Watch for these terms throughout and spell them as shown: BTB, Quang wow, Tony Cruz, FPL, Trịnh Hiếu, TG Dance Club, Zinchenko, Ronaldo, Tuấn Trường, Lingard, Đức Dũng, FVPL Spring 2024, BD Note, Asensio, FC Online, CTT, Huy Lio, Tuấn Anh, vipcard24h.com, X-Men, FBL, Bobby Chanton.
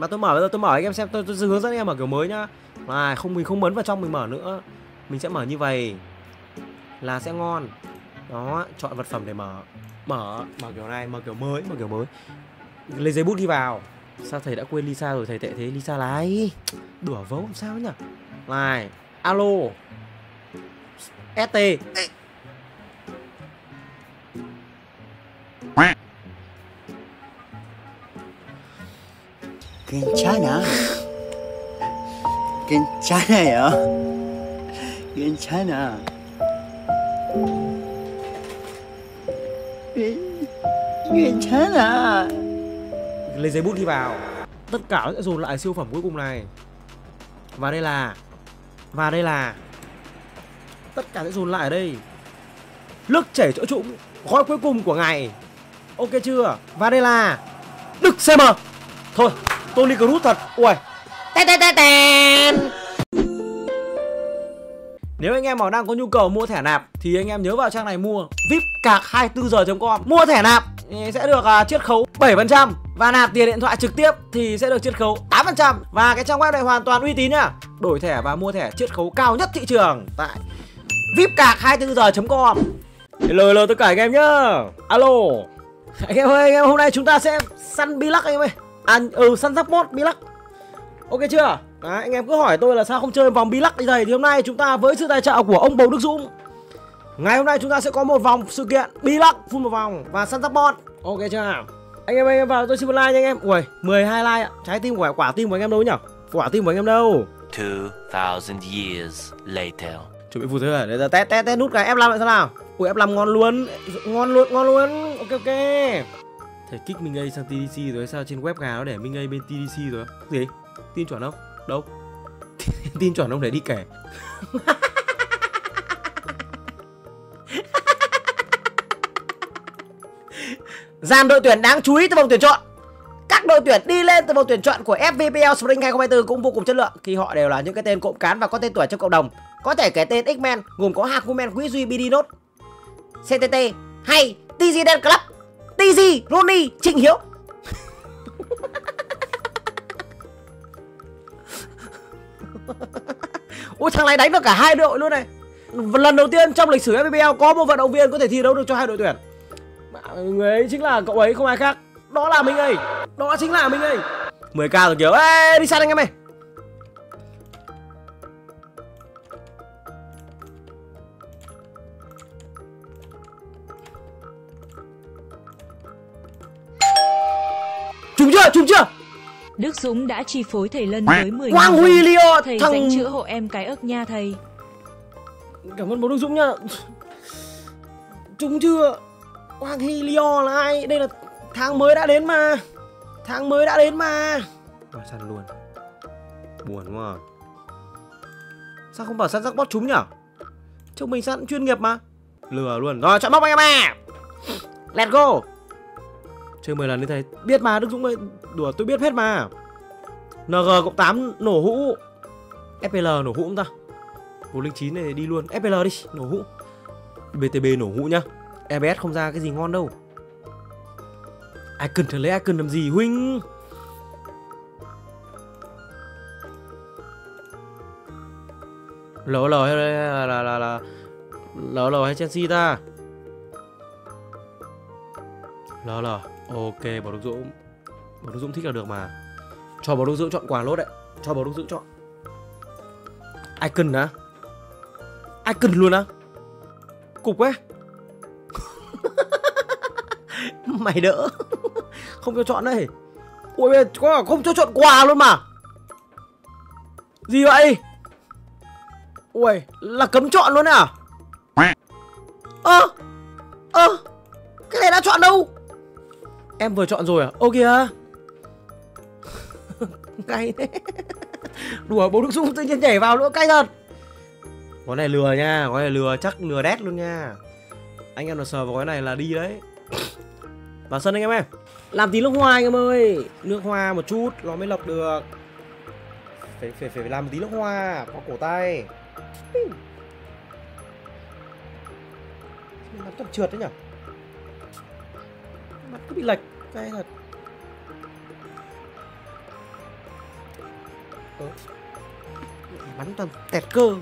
Mà tôi mở, bây giờ tôi mở anh em xem, tôi hướng dẫn em mở kiểu mới nhá. Mà không, mình không bấn vào trong, mình mở nữa. Mình sẽ mở như vậy là sẽ ngon. Đó, chọn vật phẩm để mở. Mở kiểu này, mở kiểu mới. Lấy giấy bút đi vào. Sao thầy đã quên Lisa rồi, thầy tệ thế. Lisa là ai? Đùa vấu làm sao nhỉ? Này, alo ST. 괜찮아. Lấy giấy bút đi vào. Tất cả sẽ dồn lại siêu phẩm cuối cùng này. Và đây là tất cả sẽ dồn lại ở đây. Nước chảy chỗ trũng, gói cuối cùng của ngày. Ok chưa? Và đây là Đức CM. Thôi, Tony Cruz thật. Ui. Nếu anh em mà đang có nhu cầu mua thẻ nạp thì anh em nhớ vào trang này mua vipcard24h.com. Mua thẻ nạp sẽ được chiết khấu 7% và nạp tiền điện thoại trực tiếp thì sẽ được chiết khấu 8%. Và cái trang web này hoàn toàn uy tín nhá. Đổi thẻ và mua thẻ chiết khấu cao nhất thị trường tại vipcard24h.com. Hello tất cả anh em nhá. Alo. Anh em ơi, anh em hôm nay chúng ta sẽ săn bi lắc anh em ơi. Săn giáp mốt bi lắc. Ok chưa? Đấy, anh em cứ hỏi tôi là sao không chơi vòng bi lắc như thế thì hôm nay chúng ta với sự tài trợ của ông bầu Đức Dũng, ngày hôm nay chúng ta sẽ có một vòng sự kiện bi lắc full một vòng và săn support. Ok chưa? Anh em vào tôi xin một like nha anh em. Ui, 12 like ạ. Trái tim của quả tim của anh em đâu nhỉ? Quả tim của anh em đâu? 2000 years later. Chuẩn bị vụt thế rồi, để ra test nút cái F5 lại sao nào? Ui, F5 ngon luôn. Ngon luôn. Ok. Thầy kích Minh Ngay sang TDC rồi sao trên web gà nó để Minh Ngay bên TDC rồi. Gì? Tin chuẩn không? Đâu? Tin chuẩn không để đi kể. Dàn đội tuyển đáng chú ý từ vòng tuyển chọn. Các đội tuyển đi lên từ vòng tuyển chọn của FVPL Spring 2024 cũng vô cùng chất lượng khi họ đều là những cái tên cộng cán và có tên tuổi trong cộng đồng. Có thể kể tên X-Men gồm có Haku Men Quý Duy, BD Note, CTT hay TG Dance Club, TG, Lonnie, Trịnh Hiếu. Ôi thằng này đánh được cả hai đội luôn này. Lần đầu tiên trong lịch sử FBL có một vận động viên có thể thi đấu được cho hai đội tuyển. Người ấy chính là cậu ấy không ai khác. Đó là mình ấy. 10k rồi kiểu. Ê đi săn anh em ơi. Trúng chưa? Đức Dũng đã chi phối thầy Lân với 10 Quang wow, Huy Lio. Thầy dành chữa hộ em cái ức nha thầy. Cảm ơn bố Đức Dũng nha. Trúng chưa? Quang Huy Lio là ai? Đây là tháng mới đã đến mà. Ôi săn luôn. Buồn quá. Sao không bảo săn jackpot trúng nhở? Chúng mình săn chuyên nghiệp mà. Lừa luôn. Rồi chọn móc anh em à. Let's go. Chơi 10 lần như thế. Biết mà Đức Dũng ơi. Đùa tôi biết hết mà. NG cộng 8 nổ hũ. FPL nổ hũ không ta? 109 này đi luôn. FPL đi. Nổ hũ. BTB nổ hũ nhá. EBS không ra cái gì ngon đâu. Ai cần thử lấy ai cần làm gì huynh. Lỡ hay là lỡ hay Chelsea ta. Lỡ. Ok, bỏ Đức Dũng. Bầu Đức Dũng thích là được mà. Cho bầu Đức Dũng chọn quả lốt đấy. Cho bầu Đức Dũng chọn. Icon á? Icon luôn á? Cục quá. Mày đỡ. Không cho chọn đây. Ôi bây giờ không cho chọn quà luôn mà. Gì vậy? Ui, là cấm chọn luôn à? Cái này đã chọn đâu? Em vừa chọn rồi à? Ô kìa. Cay thế. Đùa bố Đức Dũng tự nhiên nhảy vào nữa, cay thật. Gói này lừa nha, gói này lừa, chắc lừa đét luôn nha. Anh em nào sờ vào gói này là đi đấy. Vào sân anh em ơi. Làm tí nước hoa anh em ơi. Nước hoa một chút nó mới lọc được. Phải làm một tí nước hoa qua cổ tay. Nó tập trượt đấy nhở. Mặt cứ bị lệch, cay thật. bắn toàn tẹt cơ.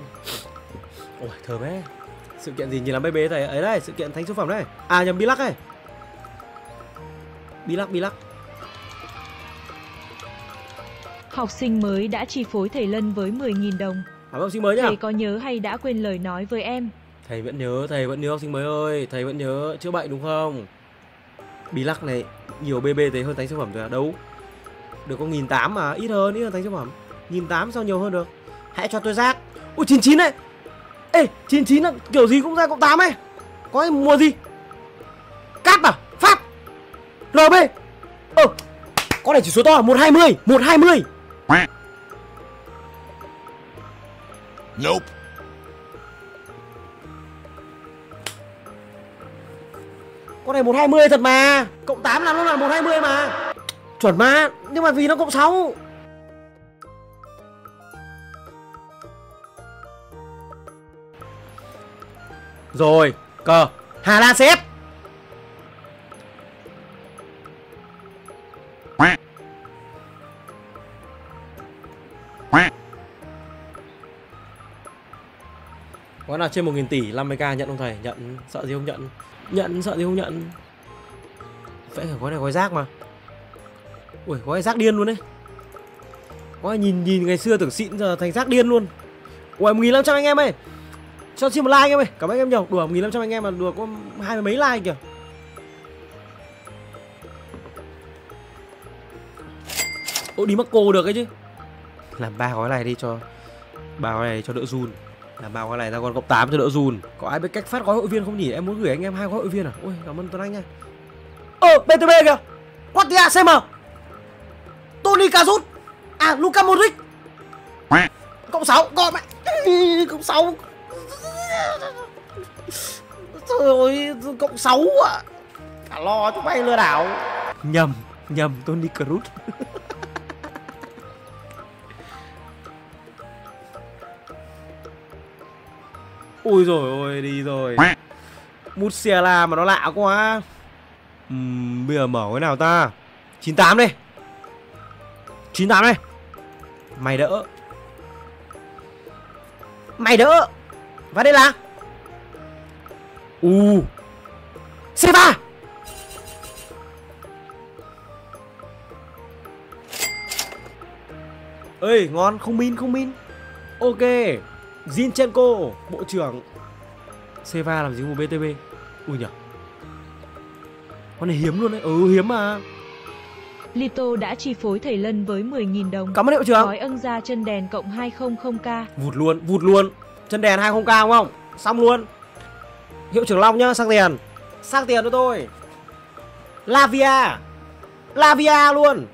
Ôi thơm ấy. Sự kiện gì nhìn làm BB này ấy đây, sự kiện thánh số phẩm đây. À nhầm, Bilac ấy. Bilac. Học sinh mới đã chi phối thầy Lân với 10.000 đồng. Học sinh mới nhá. Thầy có nhớ hay đã quên lời nói với em? Thầy vẫn nhớ học sinh mới ơi, thầy vẫn nhớ chữa bệnh đúng không? Bilac này nhiều BB thế hơn thánh siêu phẩm rồi à? Đâu được có 1.800 mà, ít hơn thánh siêu phẩm. 1.800 sao nhiều hơn được? Hãy cho tôi rác. Ui 99 đấy. Ê 99 là kiểu gì cũng ra cộng 8 ấy. Có em mua gì? Cát à? Pháp LB. Có thể chỉ số to là 120. Nope. Con này 120 thật mà. Cộng 8 là nó là 120 mà. Chuẩn mà. Nhưng mà vì nó cộng 6. Rồi. Cờ Hà Lan xếp. Có nào trên 1.000 tỷ 50k nhận không thầy? Nhận, sợ gì không nhận. Phải cả gói này gói rác mà. Ui gói rác điên luôn đấy. Gói nhìn ngày xưa tưởng xịn giờ thành rác điên luôn. Ui 1.500 anh em ơi. Cho xin một like anh em ơi. Cảm ơn anh em nhiều. Đùa 1.500 anh em mà đùa có 20 mấy like kìa. Ô đi mắc cô được ấy chứ. Làm 3 gói này đi cho. 3 gói này cho đỡ run. Làm bao cái này ra còn cộng 8 cho đỡ run. Có ai biết cách phát gói hội viên không nhỉ? Em muốn gửi anh em 2 gói hội viên à? Ôi cảm ơn Tuấn Anh nha. BTB kìa. Quatti ACM. Tony Kazut. À Luka Modric. Cộng 6. Gọi mẹ. Cộng 6. Trời ơi. Cộng 6 ạ. Cả lo chúng mày lừa đảo. Nhầm Tony Cruz. Ui rồi ôi đi rồi. Mút xe la mà nó lạ quá. Bây giờ mở cái nào ta? 98 đi. 98 đi. Mày đỡ. Và đây là C3. Ơi ngon, không min. Ok. Zinchenko, bộ trưởng. Seva làm gì mua BTB. Ui nhở. Con này hiếm luôn đấy. Hiếm mà. Lito đã chi phối thầy Lân với 10.000 đồng. Cảm ơn hiệu trưởng. Gói ân ra chân đèn cộng 200k. Vụt luôn. Chân đèn 20k đúng không? Xong luôn. Hiệu trưởng Long nhá, sang tiền cho tôi. Lavia luôn.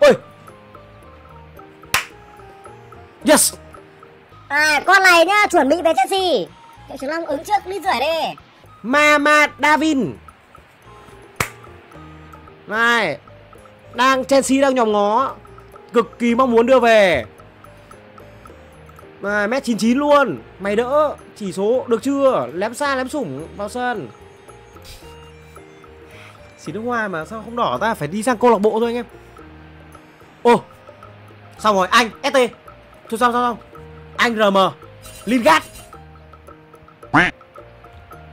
Ôi yes. À con này nhá, chuẩn bị về Chelsea. Hiệu trưởng Long ứng trước lít rưỡi đi. Mama Davin. Này, Chelsea đang nhòm ngó, cực kỳ mong muốn đưa về. Này, mét 99 luôn. Mày đỡ, chỉ số được chưa? Lém xa lém sủng vào sân. Xí nước hoa mà sao không đỏ ta, phải đi sang câu lạc bộ thôi anh em. Xong rồi, anh ST. Thôi xong. Anh RM. Lingard.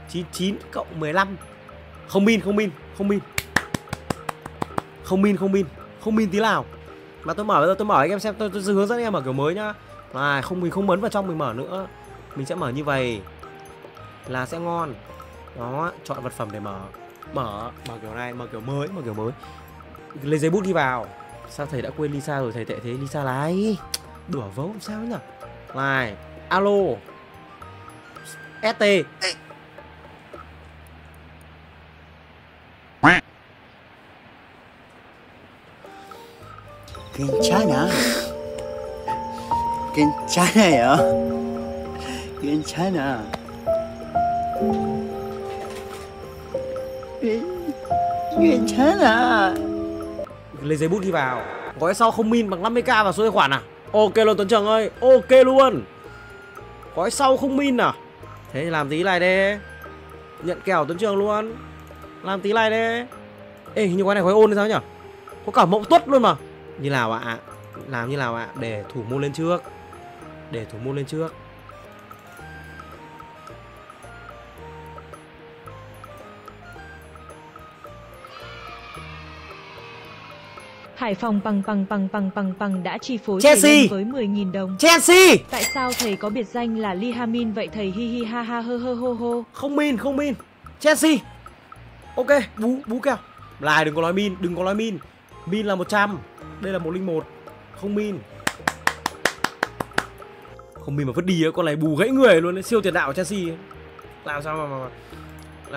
99 cộng 15. Không min tí nào. Mà tôi mở, bây giờ tôi mở anh em xem, tôi hướng dẫn anh em mở kiểu mới nhá. Này, mình không bấn vào trong mình mở nữa. Mình sẽ mở như vậy. Là sẽ ngon. Đó, chọn vật phẩm để mở. Mở kiểu này, mở kiểu mới. Lấy giấy bút đi vào. Sao thầy đã quên Lisa rồi, thầy tệ thế. Lisa là ai? Đùa vấu sao ấy nhỉ? Này, alo. ST. 괜찮아요. 괜찮아. Lấy giấy bút ghi vào. Gói sau không min bằng 50k vào số tài khoản à? Ok luôn Tuấn Trường ơi, ok luôn. Gói sau không min à? Thế thì làm tí này đi. Nhận kèo Tuấn Trường luôn. Làm tí này đi. Ê hình như gói này gói ôn hay sao nhỉ? Có cả mẫu tuất luôn mà. Như nào ạ? Làm như nào ạ? Để thủ môn lên trước. Để thủ môn lên trước. Hải Phòng bằng đã chi phối Chelsea với 10.000 đồng. Chelsea. Tại sao thầy có biệt danh là Lihamin vậy thầy? Hi hi ha ha hơ hơ hô hô. Không min, không min. Chelsea. Ok, bú kèo. Lại đừng có nói min, đừng có nói min. Min là 100. Đây là 101. Không min. Không min mà vứt đi á, con này bù gãy người luôn, siêu tiền đạo của Chelsea. Làm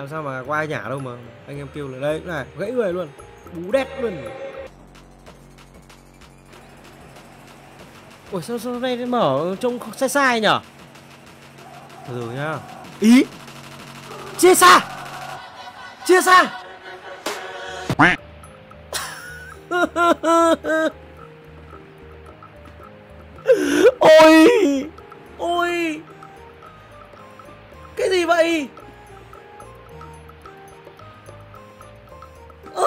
sao mà qua nhả đâu mà anh em kêu là đây cũng này, gãy người luôn. Bú đét luôn. Ủa sao đây mở trông sai sai nhở? Từ từ nhá. Ý. Chia xa. Chia xa. Ôi. Ôi. Cái gì vậy? Ơ.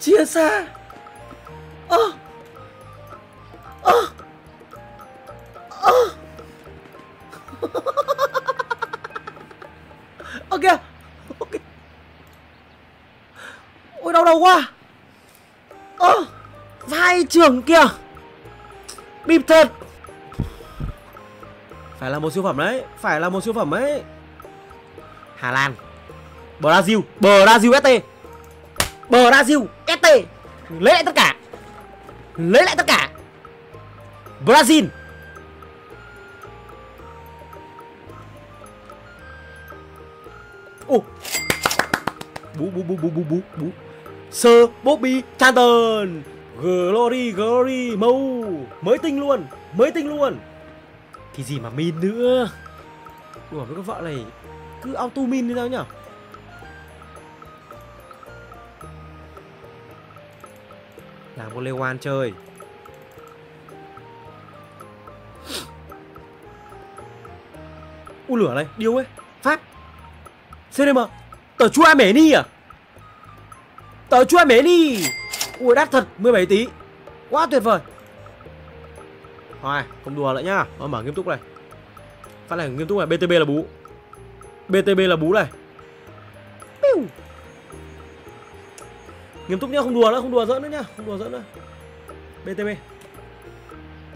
Chia xa. Ok. Ok. Ôi đau đầu quá. Vai trưởng kìa. Bịp thật. Phải là một siêu phẩm đấy. Phải là một siêu phẩm đấy. Hà Lan. Brazil. Brazil ST. Brazil ST. Lấy lại tất cả. Lấy lại tất cả. Brazil. Ô. Bú. Sir Bobby Chanton. Glory mâu. Mới tinh luôn. Thì gì mà min nữa. Ủa với con vợ này cứ auto min thế nào nhỉ? Làm con Lê Hoan chơi. U lửa này, điêu ấy. Pháp. CDM. Tờ chua mẻ ni à? Tờ chua mẻ ni. Ui đắt thật, 17 tí. Quá tuyệt vời. Thôi, không đùa lại nhá. Nó mở nghiêm túc này. Phát này nghiêm túc này, BTB là bú. BTB là bú này. Nghiêm túc nhá, không đùa nữa, không đùa giỡn nữa nhá, không đùa giỡn nữa. BTB.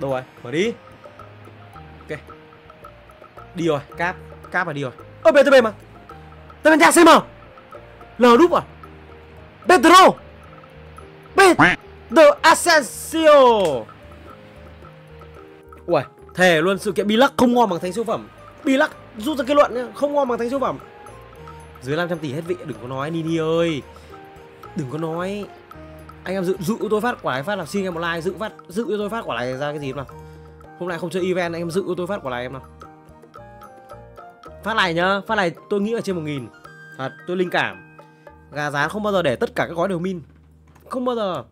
Đâu rồi? Mở đi. Ok. Đi rồi, cáp mà đi rồi. Ơ BTB mà. Tên bên ACM. Lờ đúp à? Pedro. The Asensio. Uầy, thề luôn, sự kiện bi lắc không ngon bằng thánh siêu phẩm. Bi lắc rút ra kết luận nhá, không ngon bằng thánh siêu phẩm. Dưới 500 tỷ hết vị, đừng có nói Nini ơi. Đừng có nói. Anh em dự tôi phát quả này phát là xin em một like. Dự tôi phát quả này ra cái gì em nào. Hôm nay không chơi event, anh em dự tôi phát quả này em nào. Phát này nhá, phát này tôi nghĩ là trên 1.000. Thật, tôi linh cảm. Gà giá không bao giờ để tất cả các gói đều min. Không bao giờ.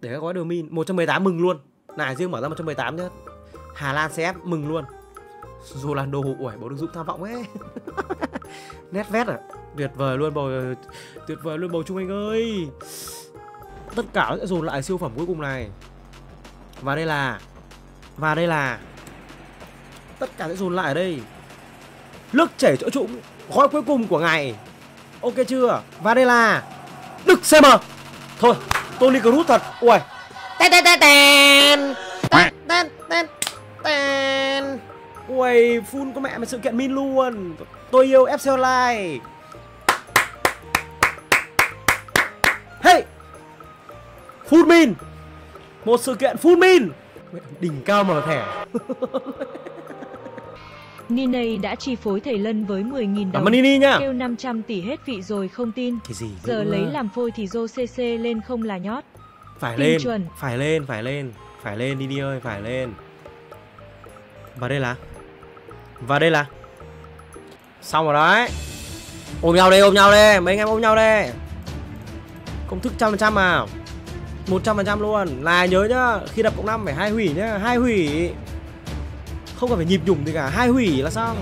Để các gói đều min. 118 mừng luôn. Này riêng mở ra 118 nhá. Hà Lan CF mừng luôn. Ronaldo, ủi bố Đức Dũng tham vọng ấy. Nét vét à. Tuyệt vời luôn bầu. Tuyệt vời luôn bầu Trung Anh ơi. Tất cả nó sẽ dồn lại siêu phẩm cuối cùng này. Và đây là. Và đây là. Tất cả sẽ dồn lại ở đây. Nước chảy chỗ trũng. Gói cuối cùng của ngày. Ok chưa. Và đây là Đức CM. Thôi Tony Cruz thật. Ui. Ui full có mẹ mà sự kiện min luôn. Tôi yêu FC Online. Hey. Full min. Một sự kiện full min. Đỉnh cao mở thẻ. Nini đã chi phối thầy Lân với 10.000 đồng. Nini nha. Kêu 500 tỷ hết vị rồi không tin. Cái gì giờ nữa? Lấy làm phôi thì Dô CC lên không là nhót. Phải tin lên chuẩn. Phải lên Nini ơi, phải lên. Và đây là. Xong rồi đấy. Ôm nhau đi. Mấy anh em ôm nhau đi. Công thức 100% mà. 100% luôn. Là nhớ nhá. Khi đập cộng 5 phải 2 hủy nhá. 2 hủy. Không cần phải nhịp nhủng gì cả. 2 hủy là xong.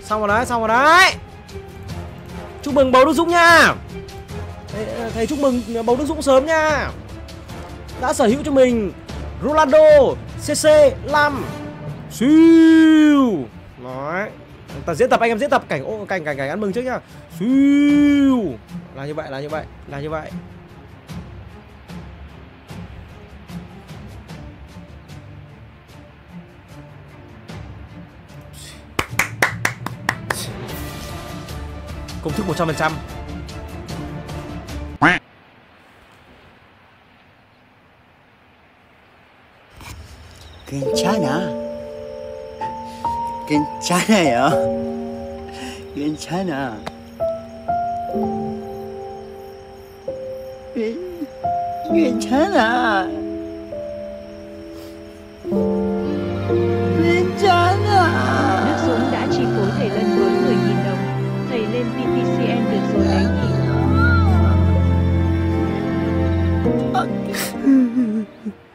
Xong rồi đấy. Chúc mừng bầu Đức Dũng nha. Thầy chúc mừng bầu Đức Dũng sớm nha. Đã sở hữu cho mình Ronaldo CC5. Siêu. Nói ta diễn tập, anh em diễn tập cảnh ăn mừng trước nhá. Siêu. Là như vậy, là như vậy. Công thức 100%. 괜찮아. 괜찮아. Đức Dũng đã chi phối thầy Lân với 10.000 đồng. Thầy lên VPCN được rồi đấy nhỉ?